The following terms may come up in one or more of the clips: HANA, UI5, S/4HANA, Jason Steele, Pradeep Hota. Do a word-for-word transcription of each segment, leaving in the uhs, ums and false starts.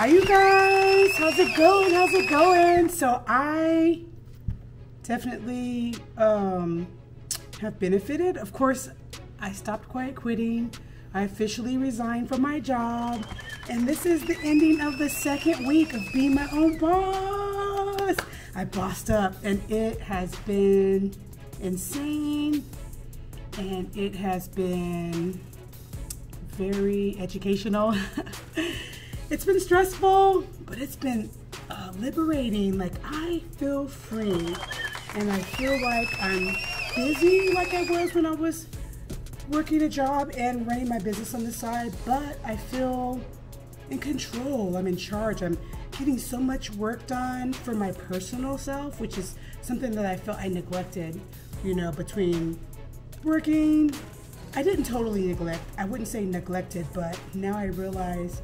Hi you guys, how's it going, how's it going? So I definitely um, have benefited. Of course, I stopped quiet quitting. I officially resigned from my job. And this is the ending of the second week of being my own boss. I bossed up and it has been insane. And it has been very educational. It's been stressful, but it's been uh, liberating. Like, I feel free and I feel like I'm busy like I was when I was working a job and running my business on the side, but I feel in control. I'm in charge. I'm getting so much work done for my personal self, which is something that I felt I neglected, you know, between working. I didn't totally neglect. I wouldn't say neglected, but now I realize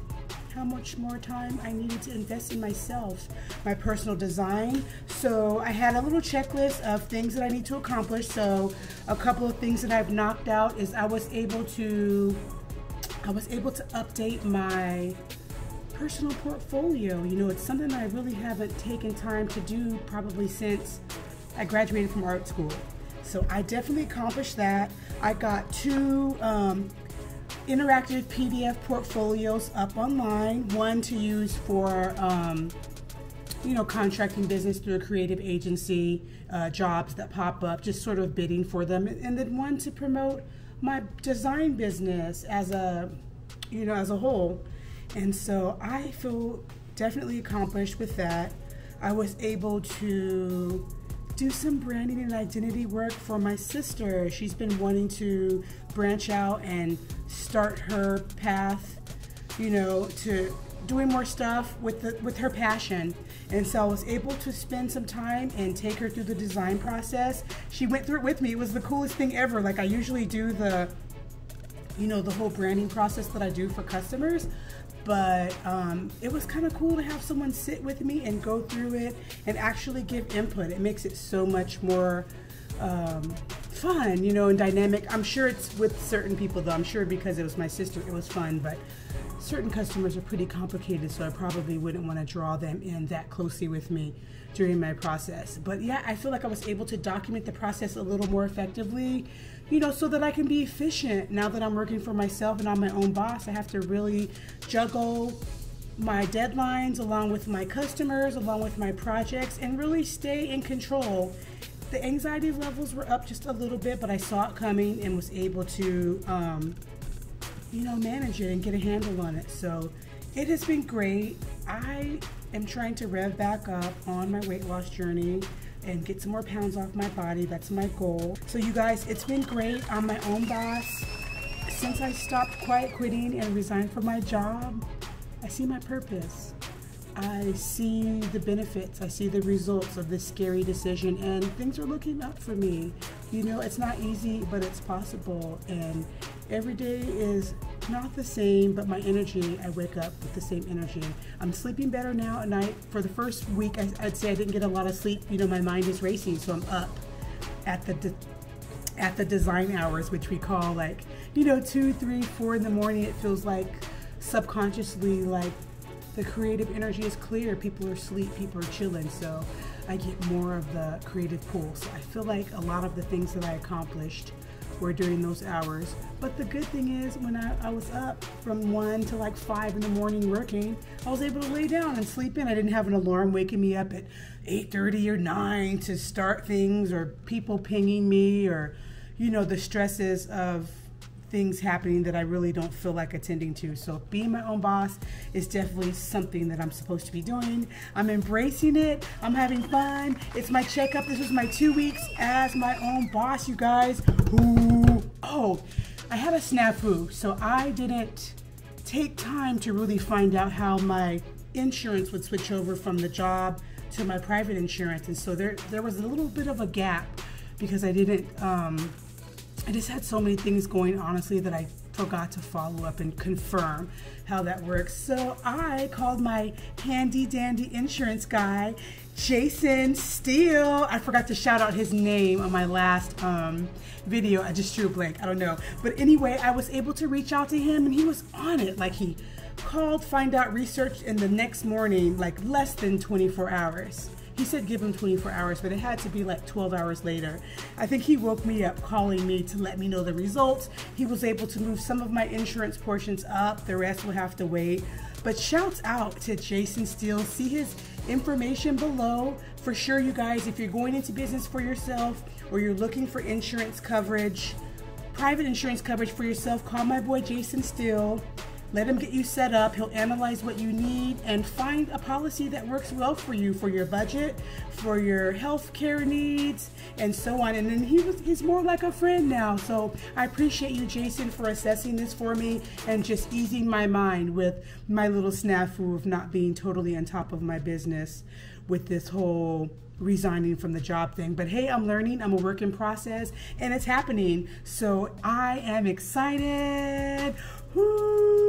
how much more time I needed to invest in myself, my personal design. So I had a little checklist of things that I need to accomplish. So a couple of things that I've knocked out is I was able to, I was able to update my personal portfolio. You know, it's something I really haven't taken time to do probably since I graduated from art school. So I definitely accomplished that. I got two um, interactive P D F portfolios up online. One to use for, um, you know, contracting business through a creative agency, uh, jobs that pop up, just sort of bidding for them. And then one to promote my design business as a, you know, as a whole. And so I feel definitely accomplished with that. I was able to do some branding and identity work for my sister. She's been wanting to branch out and start her path, you know, to doing more stuff with the, with her passion. And so I was able to spend some time and take her through the design process. She went through it with me. It was the coolest thing ever. Like, I usually do the, you know, the whole branding process that I do for customers. But um, it was kind of cool to have someone sit with me and go through it and actually give input. It makes it so much more um, fun, you know, and dynamic. I'm sure it's with certain people, though. I'm sure because it was my sister, it was fun. But certain customers are pretty complicated, so I probably wouldn't want to draw them in that closely with me during my process. But yeah, I feel like I was able to document the process a little more effectively, you know, so that I can be efficient. Now that I'm working for myself and I'm my own boss, I have to really juggle my deadlines along with my customers, along with my projects, and really stay in control. The anxiety levels were up just a little bit, but I saw it coming and was able to, um, you know, manage it and get a handle on it. So it has been great. I am trying to rev back up on my weight loss journey and get some more pounds off my body. That's my goal. So you guys, it's been great. I'm my own boss. Since I stopped quiet quitting and resigned from my job, I see my purpose. I see the benefits. I see the results of this scary decision, and things are looking up for me. You know, it's not easy, but it's possible. And every day is not the same, but my energy, I wake up with the same energy. I'm sleeping better now at night. For the first week, I, I'd say I didn't get a lot of sleep. You know, my mind is racing, so I'm up at the de at the design hours, which we call, like, you know, two, three, four in the morning. It feels like subconsciously, like, the creative energy is clear. People are asleep, people are chilling, so I get more of the creative pool. So I feel like a lot of the things that I accomplished were during those hours. But the good thing is, when I, I was up from one to like five in the morning working, I was able to lay down and sleep in. I didn't have an alarm waking me up at eight thirty or nine to start things, or people pinging me, or, you know, the stresses of things happening that I really don't feel like attending to. So being my own boss is definitely something that I'm supposed to be doing. I'm embracing it. I'm having fun. It's my checkup. This was my two weeks as my own boss, you guys. Ooh. Oh, I had a snafu. So I didn't take time to really find out how my insurance would switch over from the job to my private insurance. And so there, there was a little bit of a gap because I didn't, um, I just had so many things going, honestly, that I forgot to follow up and confirm how that works. So I called my handy dandy insurance guy, Jason Steele. I forgot to shout out his name on my last um, video. I just drew a blank. I don't know. But anyway, I was able to reach out to him and he was on it. Like, he called Find Out Research in the next morning, like less than twenty-four hours. He said give him twenty-four hours, but it had to be like twelve hours later. I think he woke me up calling me to let me know the results. He was able to move some of my insurance portions up. The rest will have to wait. But shouts out to Jason Steele. See his information below. For sure, you guys, if you're going into business for yourself or you're looking for insurance coverage, private insurance coverage for yourself, call my boy Jason Steele. Let him get you set up. He'll analyze what you need and find a policy that works well for you, for your budget, for your health care needs, and so on. And then he was, he's more like a friend now. So I appreciate you, Jason, for assessing this for me and just easing my mind with my little snafu of not being totally on top of my business with this whole resigning from the job thing. But hey, I'm learning, I'm a work in process, and it's happening. So I am excited. Woo!